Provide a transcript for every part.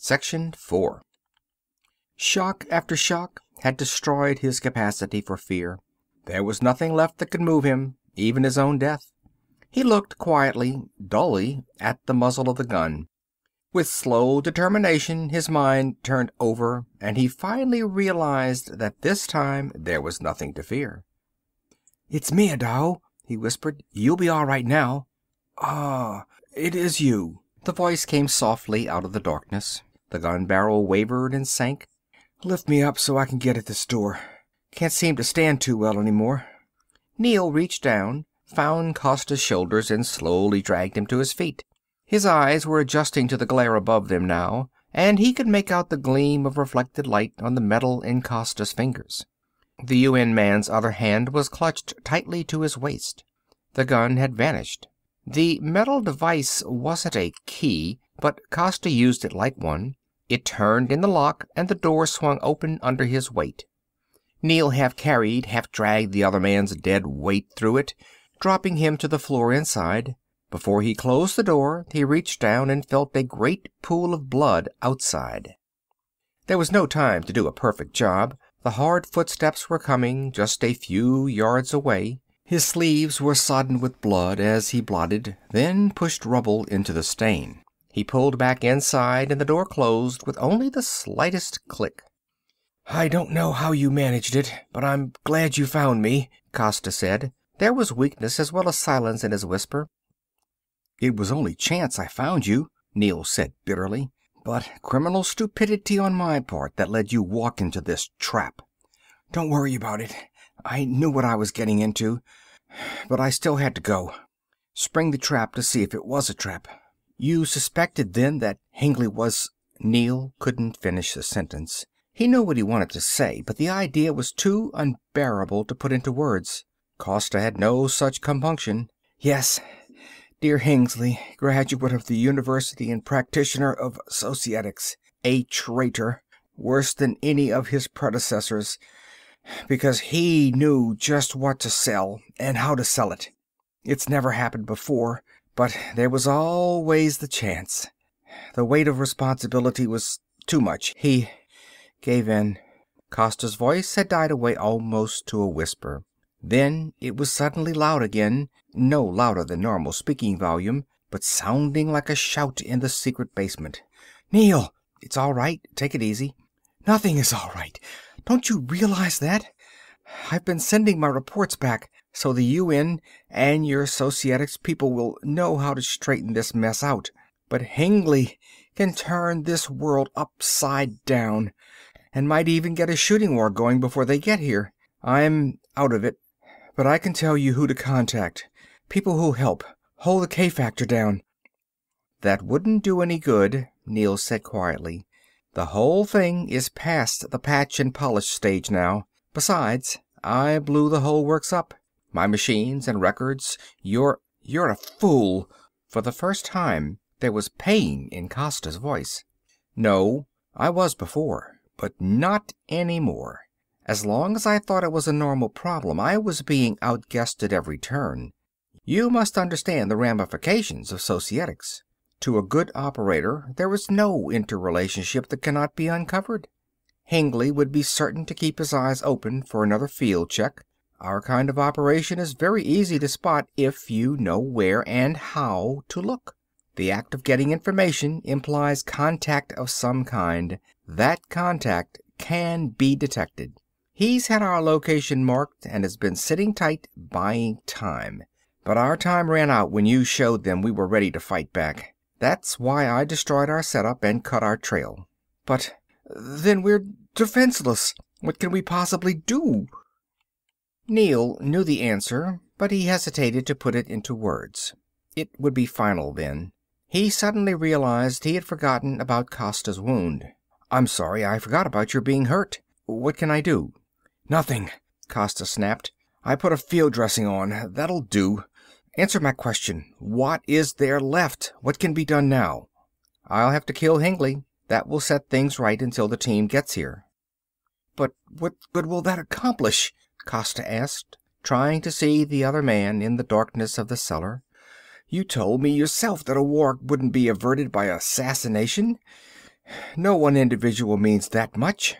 Section 4. Shock after shock had destroyed his capacity for fear. There was nothing left that could move him, even his own death. He looked quietly, dully, at the muzzle of the gun. With slow determination his mind turned over, and he finally realized that this time there was nothing to fear. "It's me, Adao," he whispered. "You'll be all right now." "Ah, it is you." The voice came softly out of the darkness. The gun barrel wavered and sank. "Lift me up so I can get at this door. Can't seem to stand too well any more." Neel reached down, found Costa's shoulders, and slowly dragged him to his feet. His eyes were adjusting to the glare above them now, and he could make out the gleam of reflected light on the metal in Costa's fingers. The UN man's other hand was clutched tightly to his waist. The gun had vanished. The metal device wasn't a key, but Costa used it like one. It turned in the lock, and the door swung open under his weight. Neel half carried, half dragged the other man's dead weight through it, dropping him to the floor inside. Before he closed the door, he reached down and felt a great pool of blood outside. There was no time to do a perfect job. The hard footsteps were coming, just a few yards away. His sleeves were sodden with blood as he blotted, then pushed rubble into the stain. He pulled back inside, and the door closed with only the slightest click. "I don't know how you managed it, but I'm glad you found me," Costa said. There was weakness as well as silence in his whisper. "It was only chance I found you," Neel said bitterly, "but criminal stupidity on my part that led you walk into this trap." "Don't worry about it. I knew what I was getting into, but I still had to go. Spring the trap to see if it was a trap." "You suspected then that Hengly was—" Neel couldn't finish the sentence. He knew what he wanted to say, but the idea was too unbearable to put into words. Costa had no such compunction. "Yes, dear Hengly, graduate of the university and practitioner of Societics, a traitor, worse than any of his predecessors, because he knew just what to sell and how to sell it. It's never happened before, but there was always the chance. The weight of responsibility was too much. He gave in." Costa's voice had died away almost to a whisper. Then it was suddenly loud again, no louder than normal speaking volume, but sounding like a shout in the secret basement. "Neel, it's all right. Take it easy." "Nothing is all right. Don't you realize that? I've been sending my reports back, so the UN and your Societics people will know how to straighten this mess out. But Hengly can turn this world upside down, and might even get a shooting war going before they get here. I'm out of it, but I can tell you who to contact. People who help. Hold the K-Factor down." "That wouldn't do any good," Neel said quietly. "The whole thing is past the patch and polish stage now. Besides, I blew the whole works up. My machines and records. You're a fool." For the first time, there was pain in Costa's voice. "No, I was before, but not anymore. As long as I thought it was a normal problem, I was being outguessed at every turn. You must understand the ramifications of Societics. To a good operator, there is no interrelationship that cannot be uncovered. Hengly would be certain to keep his eyes open for another field check. Our kind of operation is very easy to spot if you know where and how to look. The act of getting information implies contact of some kind. That contact can be detected. He's had our location marked and has been sitting tight, buying time. But our time ran out when you showed them we were ready to fight back. That's why I destroyed our setup and cut our trail." "But then we're defenseless. What can we possibly do?" Neel knew the answer, but he hesitated to put it into words. It would be final then. He suddenly realized he had forgotten about Costa's wound. "I'm sorry, I forgot about your being hurt. What can I do?" "Nothing," Costa snapped. "I put a field dressing on. That'll do. Answer my question. What is there left? What can be done now?" "I'll have to kill Hengly. That will set things right until the team gets here." "But what good will that accomplish?" Costa asked, trying to see the other man in the darkness of the cellar. "You told me yourself that a war wouldn't be averted by assassination. No one individual means that much.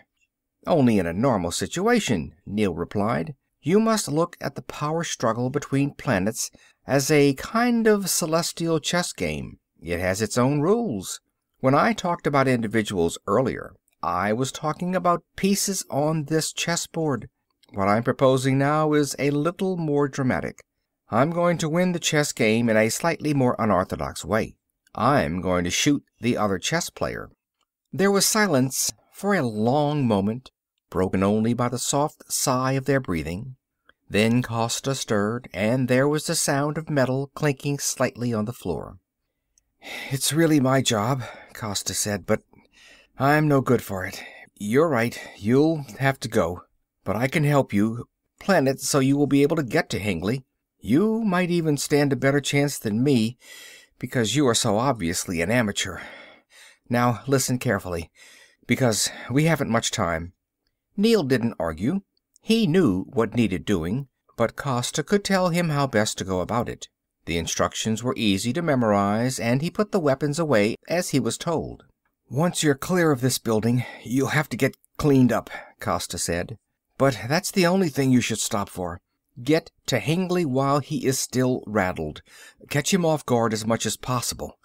Only in a normal situation, Neel replied. You must look at the power struggle between planets as a kind of celestial chess game. It has its own rules. When I talked about individuals earlier, I was talking about pieces on this chessboard. What I'm proposing now is a little more dramatic. I'm going to win the chess game in a slightly more unorthodox way. I'm going to shoot the other chess player. There was silence for a long moment, broken only by the soft sigh of their breathing. Then Costa stirred, and there was the sound of metal clinking slightly on the floor. It's really my job, Costa said, but I'm no good for it. You're right, you'll have to go. But I can help you plan it so you will be able to get to Hingley. You might even stand a better chance than me, because you are so obviously an amateur. Now listen carefully, because we haven't much time. Neel didn't argue. He knew what needed doing, but Costa could tell him how best to go about it. The instructions were easy to memorize, and he put the weapons away as he was told. Once you're clear of this building, you'll have to get cleaned up, Costa said. But that's the only thing you should stop for. Get to Hingley while he is still rattled. Catch him off guard as much as possible.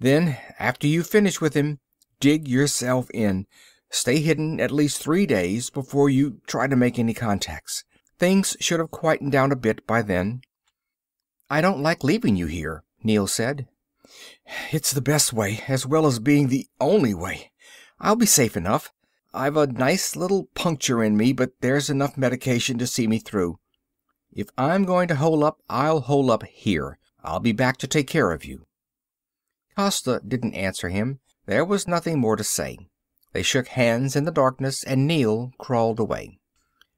Then, after you finish with him, dig yourself in. Stay hidden at least 3 days before you try to make any contacts. Things should have quietened down a bit by then. I don't like leaving you here, Neel said. It's the best way, as well as being the only way. I'll be safe enough. I've a nice little puncture in me, but there's enough medication to see me through. If I'm going to hole up, I'll hole up here. I'll be back to take care of you. Costa didn't answer him. There was nothing more to say. They shook hands in the darkness, and Neel crawled away.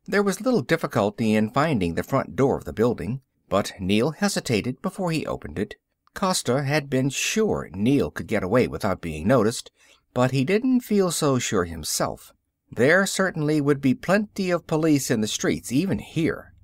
There was little difficulty in finding the front door of the building, but Neel hesitated before he opened it. Costa had been sure Neel could get away without being noticed, but he didn't feel so sure himself. There certainly would be plenty of police in the streets, even here.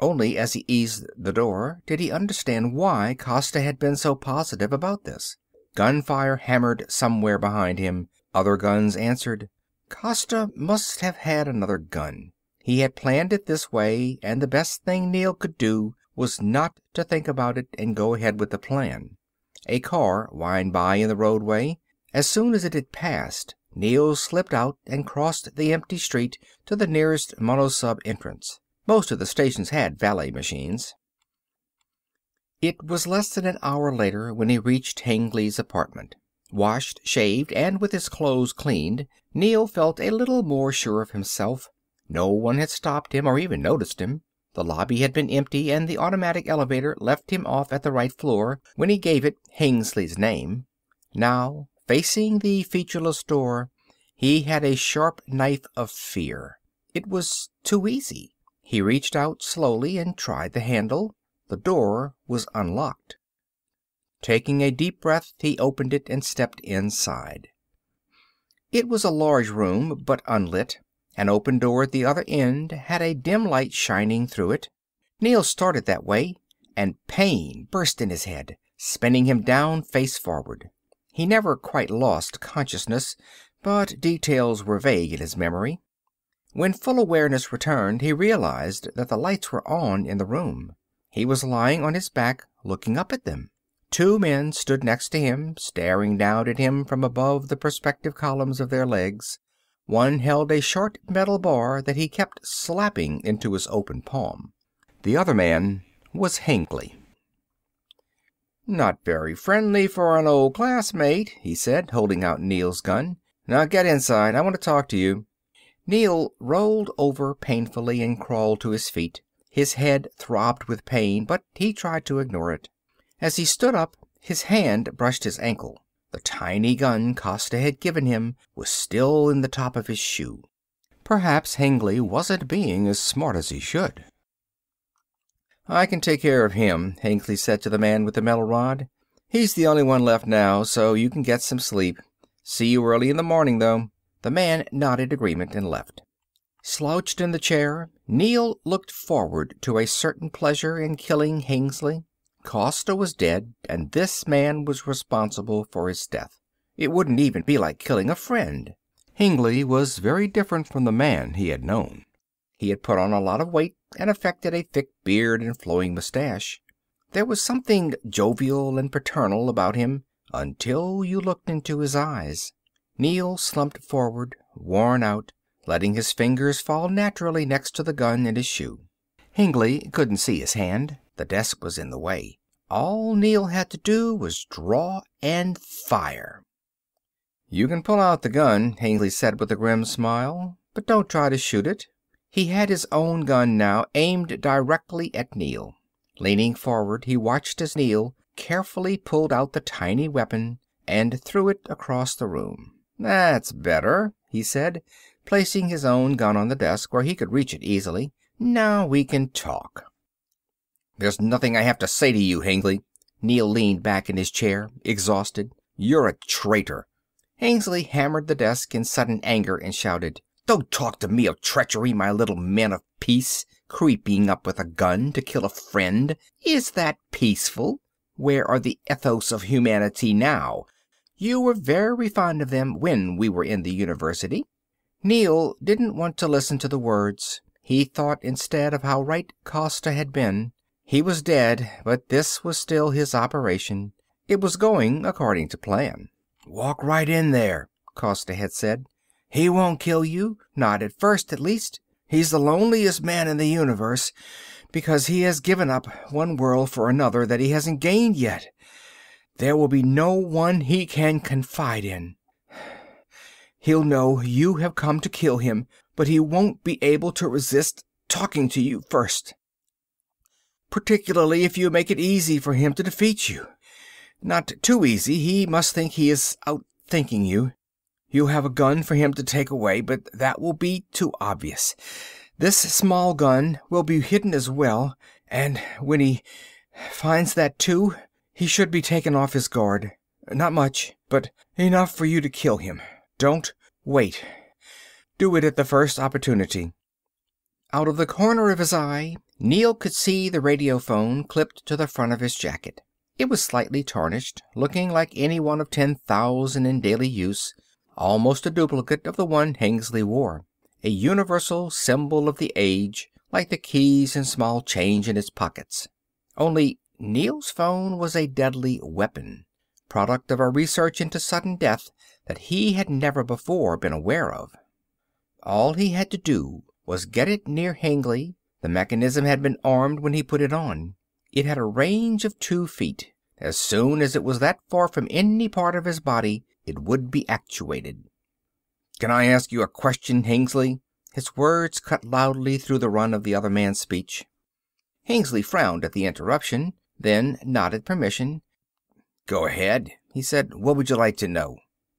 Only as he eased the door did he understand why Costa had been so positive about this. Gunfire hammered somewhere behind him. Other guns answered. Costa must have had another gun. He had planned it this way, and the best thing Neel could do was not to think about it and go ahead with the plan. A car whined by in the roadway. As soon as it had passed, Neel slipped out and crossed the empty street to the nearest monosub entrance. Most of the stations had valet machines. It was less than an hour later when he reached Hingley's apartment. Washed, shaved, and with his clothes cleaned, Neel felt a little more sure of himself. No one had stopped him or even noticed him. The lobby had been empty, and the automatic elevator left him off at the right floor when he gave it Hingley's name. Now, facing the featureless door, he had a sharp knife of fear. It was too easy. He reached out slowly and tried the handle. The door was unlocked. Taking a deep breath, he opened it and stepped inside. It was a large room, but unlit. An open door at the other end had a dim light shining through it. Neel started that way, and pain burst in his head, spinning him down face forward. He never quite lost consciousness, but details were vague in his memory. When full awareness returned, he realized that the lights were on in the room. He was lying on his back, looking up at them. Two men stood next to him, staring down at him from above the perspective columns of their legs. One held a short metal bar that he kept slapping into his open palm. The other man was Hingley. "Not very friendly for an old classmate," he said, holding out Neel's gun. "Now get inside. I want to talk to you." Neel rolled over painfully and crawled to his feet. His head throbbed with pain, but he tried to ignore it. As he stood up, his hand brushed his ankle. The tiny gun Costa had given him was still in the top of his shoe. Perhaps Hingley wasn't being as smart as he should. "I can take care of him," Hingley said to the man with the metal rod. "He's the only one left now, so you can get some sleep. See you early in the morning, though." The man nodded agreement and left. Slouched in the chair, Neel looked forward to a certain pleasure in killing Hingley. Costa was dead, and this man was responsible for his death. It wouldn't even be like killing a friend. Hengly was very different from the man he had known. He had put on a lot of weight and affected a thick beard and flowing mustache. There was something jovial and paternal about him until you looked into his eyes. Neel slumped forward, worn out, letting his fingers fall naturally next to the gun in his shoe. Hengly couldn't see his hand. The desk was in the way. All Neel had to do was draw and fire. "You can pull out the gun," Hengly said with a grim smile, "but don't try to shoot it." He had his own gun now, aimed directly at Neel. Leaning forward, he watched as Neel carefully pulled out the tiny weapon and threw it across the room. "That's better," he said, placing his own gun on the desk where he could reach it easily. "Now we can talk." "There's nothing I have to say to you, Hengly." Neel leaned back in his chair, exhausted. "You're a traitor." Hengly hammered the desk in sudden anger and shouted, "Don't talk to me of treachery, my little man of peace, creeping up with a gun to kill a friend. Is that peaceful? Where are the ethos of humanity now? You were very fond of them when we were in the university." Neel didn't want to listen to the words. He thought instead of how right Costa had been. He was dead, but this was still his operation. It was going according to plan. "Walk right in there," Costa had said. "He won't kill you, not at first at least. He's the loneliest man in the universe, because he has given up one world for another that he hasn't gained yet. There will be no one he can confide in. He'll know you have come to kill him, but he won't be able to resist talking to you first, particularly if you make it easy for him to defeat you. Not too easy, he must think he is outthinking you. You have a gun for him to take away, but that will be too obvious. This small gun will be hidden as well, and when he finds that too, he should be taken off his guard. Not much, but enough for you to kill him. Don't wait. Do it at the first opportunity." Out of the corner of his eye, Neel could see the radiophone clipped to the front of his jacket. It was slightly tarnished, looking like any one of 10,000 in daily use, almost a duplicate of the one Hengly wore, a universal symbol of the age, like the keys and small change in its pockets. Only Neel's phone was a deadly weapon, product of a research into sudden death that he had never before been aware of. All he had to do was get it near Hengly. The mechanism had been armed when he put it on. It had a range of 2 feet. As soon as it was that far from any part of his body, it would be actuated. "Can I ask you a question, Hengly?" His words cut loudly through the run of the other man's speech. Hengly frowned at the interruption, then nodded permission. "Go ahead," he said. "What would you like to know?"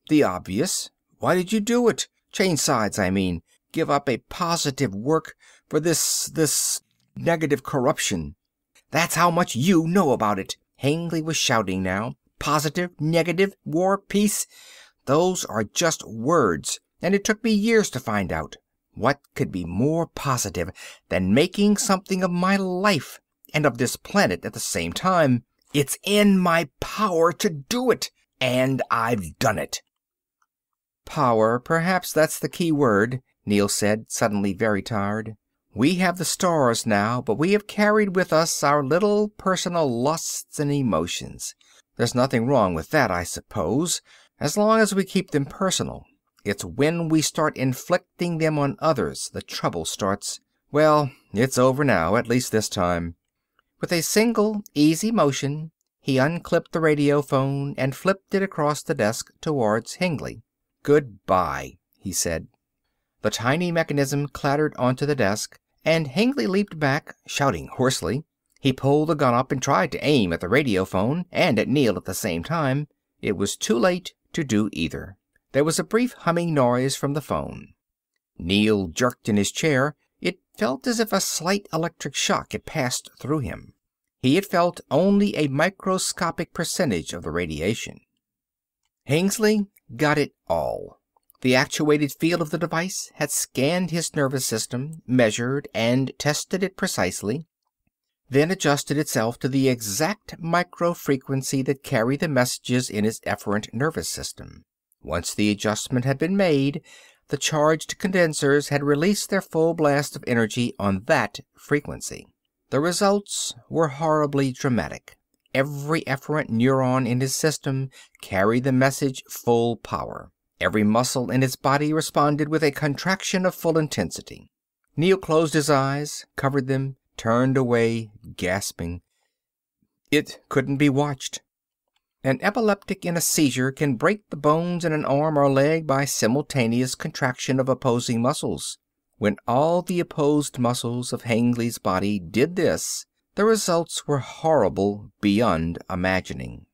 "The obvious. Why did you do it? Change sides, I mean. Give up a positive work for this negative corruption." "That's how much you know about it," Hengly was shouting now. "Positive, negative, war, peace, those are just words, and it took me years to find out. What could be more positive than making something of my life and of this planet at the same time? It's in my power to do it, and I've done it." "Power, perhaps that's the key word," Neel said, suddenly very tired. "We have the stars now, but we have carried with us our little personal lusts and emotions. There's nothing wrong with that, I suppose, as long as we keep them personal. It's when we start inflicting them on others the trouble starts. Well, it's over now, at least this time." With a single, easy motion, he unclipped the radiophone and flipped it across the desk towards Hengly. "Goodbye," he said. The tiny mechanism clattered onto the desk, and Hengly leaped back, shouting hoarsely. He pulled the gun up and tried to aim at the radiophone and at Neel at the same time. It was too late to do either. There was a brief humming noise from the phone. Neel jerked in his chair. It felt as if a slight electric shock had passed through him. He had felt only a microscopic percentage of the radiation. Hengly got it all. The actuated field of the device had scanned his nervous system, measured and tested it precisely, then adjusted itself to the exact microfrequency that carried the messages in his efferent nervous system. Once the adjustment had been made, the charged condensers had released their full blast of energy on that frequency. The results were horribly dramatic. Every efferent neuron in his system carried the message full power. Every muscle in his body responded with a contraction of full intensity. Neel closed his eyes, covered them, turned away, gasping. It couldn't be watched. An epileptic in a seizure can break the bones in an arm or leg by simultaneous contraction of opposing muscles. When all the opposed muscles of Hengly's body did this, the results were horrible beyond imagining.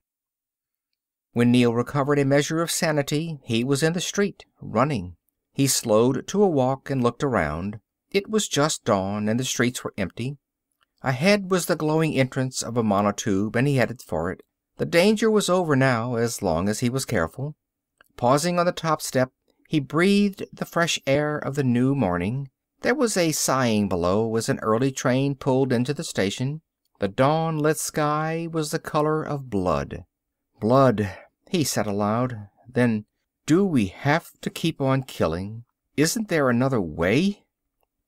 When Neel recovered a measure of sanity, he was in the street, running. He slowed to a walk and looked around. It was just dawn, and the streets were empty. Ahead was the glowing entrance of a monotube, and he headed for it. The danger was over now, as long as he was careful. Pausing on the top step, he breathed the fresh air of the new morning. There was a sighing below as an early train pulled into the station. The dawn-lit sky was the color of blood. Blood, he said aloud. Then, do we have to keep on killing? Isn't there another way?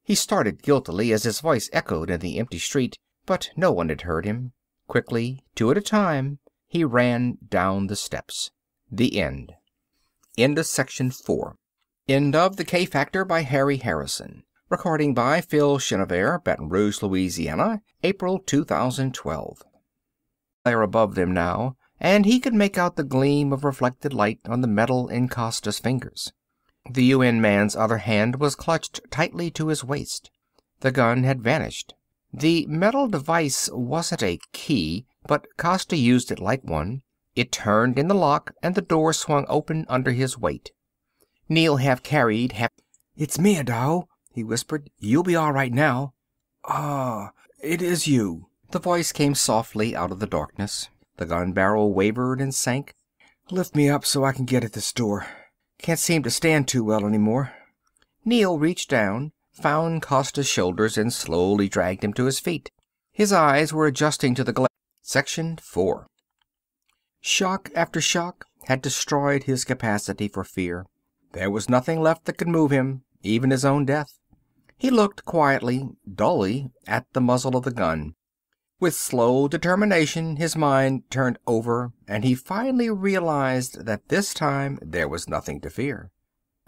He started guiltily as his voice echoed in the empty street, but no one had heard him. Quickly, two at a time, he ran down the steps. The end. End of Section 4. End of The K-Factor by Harry Harrison. Recording by Phil Chenevere, Baton Rouge, Louisiana, April 2012. They were above them now, and he could make out the gleam of reflected light on the metal in Costa's fingers. The UN man's other hand was clutched tightly to his waist. The gun had vanished. The metal device wasn't a key, but Costa used it like one. It turned in the lock, and the door swung open under his weight. Neel half carried, half... "It's me, Adao," he whispered. "You'll be all right now." "Ah, it is you." The voice came softly out of the darkness. The gun barrel wavered and sank. "Lift me up so I can get at this door. Can't seem to stand too well any more." Neel reached down, found Costa's shoulders, and slowly dragged him to his feet. His eyes were adjusting to the glass. Section 4. Shock after shock had destroyed his capacity for fear. There was nothing left that could move him, even his own death. He looked quietly, dully, at the muzzle of the gun. With slow determination, his mind turned over, and he finally realized that this time there was nothing to fear.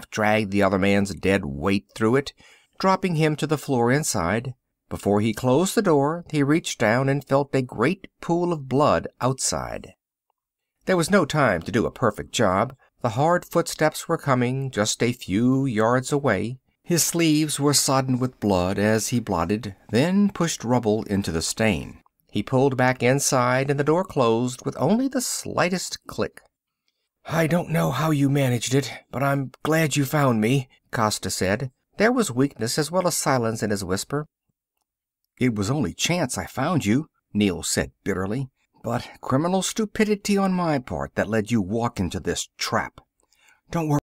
Dragged the other man's dead weight through it, dropping him to the floor inside. Before he closed the door, he reached down and felt a great pool of blood outside. There was no time to do a perfect job. The hard footsteps were coming, just a few yards away. His sleeves were sodden with blood as he blotted, then pushed rubble into the stain. He pulled back inside, and the door closed with only the slightest click. "I don't know how you managed it, but I'm glad you found me," Costa said. There was weakness as well as silence in his whisper. "It was only chance I found you," Neel said bitterly, "but criminal stupidity on my part that led you walk into this trap." "Don't worry.